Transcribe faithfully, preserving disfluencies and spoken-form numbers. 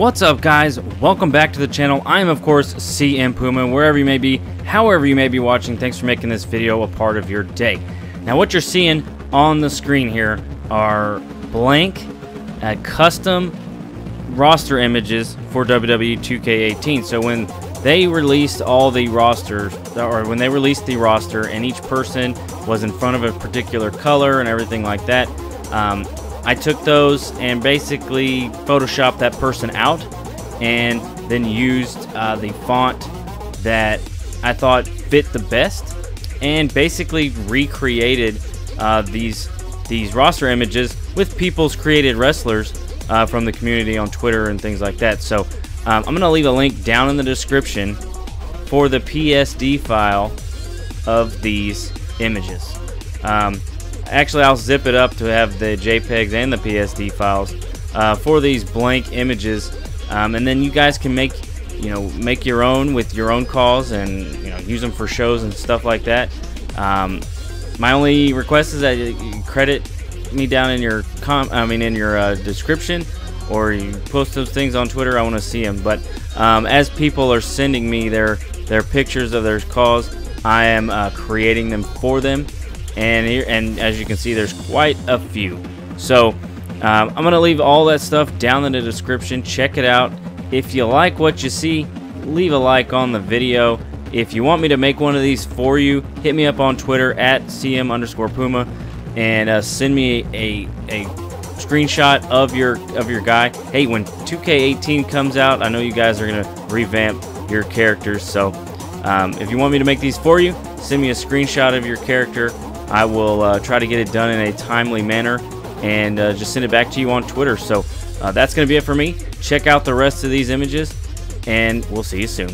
What's up, guys? Welcome back to the channel. I am, of course, C M Puma. Wherever you may be, however you may be watching, thanks for making this video a part of your day. Now, what you're seeing on the screen here are blank uh, custom roster images for W W E two K eighteen. So when they released all the rosters, or when they released the roster and each person was in front of a particular color and everything like that, um, I took those and basically photoshopped that person out and then used uh, the font that I thought fit the best and basically recreated uh, these these roster images with people's created wrestlers uh, from the community on Twitter and things like that. So um, I'm gonna leave a link down in the description for the P S D file of these images. Um, Actually, I'll zip it up to have the JPEGs and the P S D files uh, for these blank images, um, and then you guys can make, you know, make your own with your own calls and, you know, use them for shows and stuff like that. Um, my only request is that you credit me down in your com, I mean, in your uh, description, or you post those things on Twitter. I want to see them. But um, as people are sending me their their pictures of their calls, I am uh, creating them for them. And here, and as you can see, there's quite a few. So um, I'm gonna leave all that stuff down in the description. Check it out. If you like what you see, leave a like on the video. If you want me to make one of these for you, hit me up on Twitter at C M underscore Puma and uh, send me a, a screenshot of your of your guy. Hey, when two K eighteen comes out, I know you guys are gonna revamp your characters. So um, if you want me to make these for you, send me a screenshot of your character. I will uh, try to get it done in a timely manner and uh, just send it back to you on Twitter. So uh, that's going to be it for me. Check out the rest of these images, and we'll see you soon.